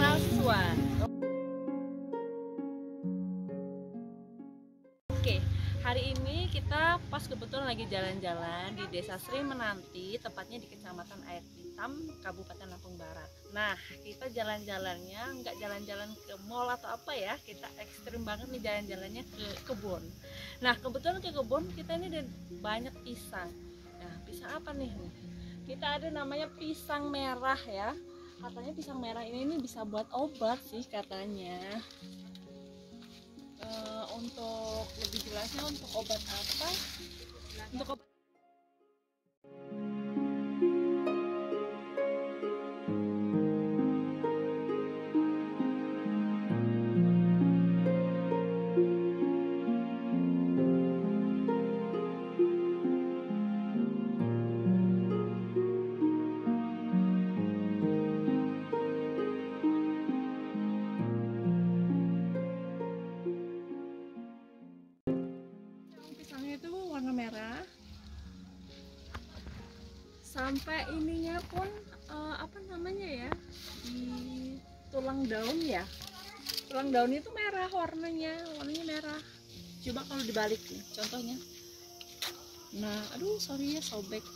mahasiswa. Oke, hari ini kita pas kebetulan lagi jalan-jalan di Desa Sri Menanti, tepatnya di Kecamatan Air Hitam, Kabupaten Lampung Barat. Nah, kita jalan-jalannya nggak jalan-jalan ke mall atau apa ya, kita ekstrim banget nih jalan-jalannya ke kebun. Nah, kebetulan ke kebun kita ini ada banyak pisang. Nah, pisang apa nih? Kita ada namanya pisang merah ya. Katanya pisang merah ini bisa buat obat sih katanya. Untuk lebih jelasnya untuk obat apa? Untuk obat sampai ininya pun apa namanya ya, di tulang daun ya, tulang daun itu merah warnanya merah. Coba kalau dibalik nih contohnya, nah aduh sorry ya sobek,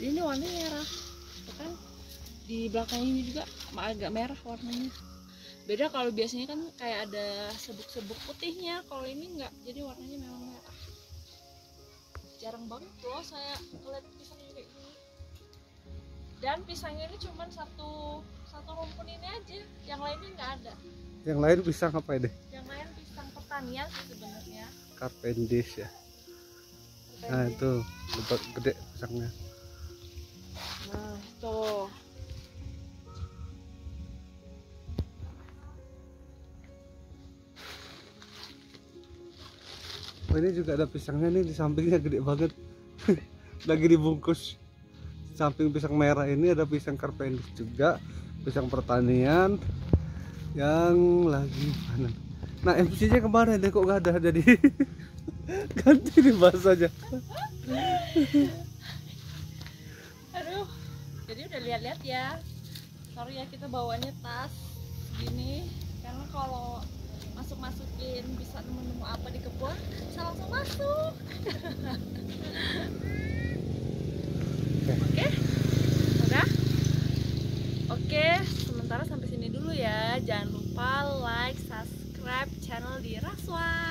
jadi ini warnanya merah kan, di belakang ini juga agak merah warnanya. Beda kalau biasanya kan kayak ada sebuk-sebuk putihnya, kalau ini enggak, jadi warnanya memang merah. Jarang banget loh saya lihat pisang kayak gini. Dan pisangnya ini cuma satu rumpun ini aja, yang lainnya nggak ada. Yang lain pisang apa ya deh? Yang lain pisang pertanian sih sebenarnya. Carpendis ya. Carpendis. Nah itu lebat gede pisangnya. Nah tuh. Oh, ini juga ada pisangnya nih di sampingnya, gede banget. Lagi dibungkus. Samping pisang merah ini ada pisang carpendis juga, pisang pertanian yang lagi panen. Nah MC-nya kemana deh, kok gak ada, jadi ganti nih bahasanya. Aduh, jadi udah lihat-lihat ya. Sorry ya kita bawanya tas gini, karena kalau masuk-masukin bisa nemu-nemu apa di kebun, bisa langsung masuk. Oke, udah. Oke, sementara sampai sini dulu ya. Jangan lupa like, subscribe channel di RAZ Wane.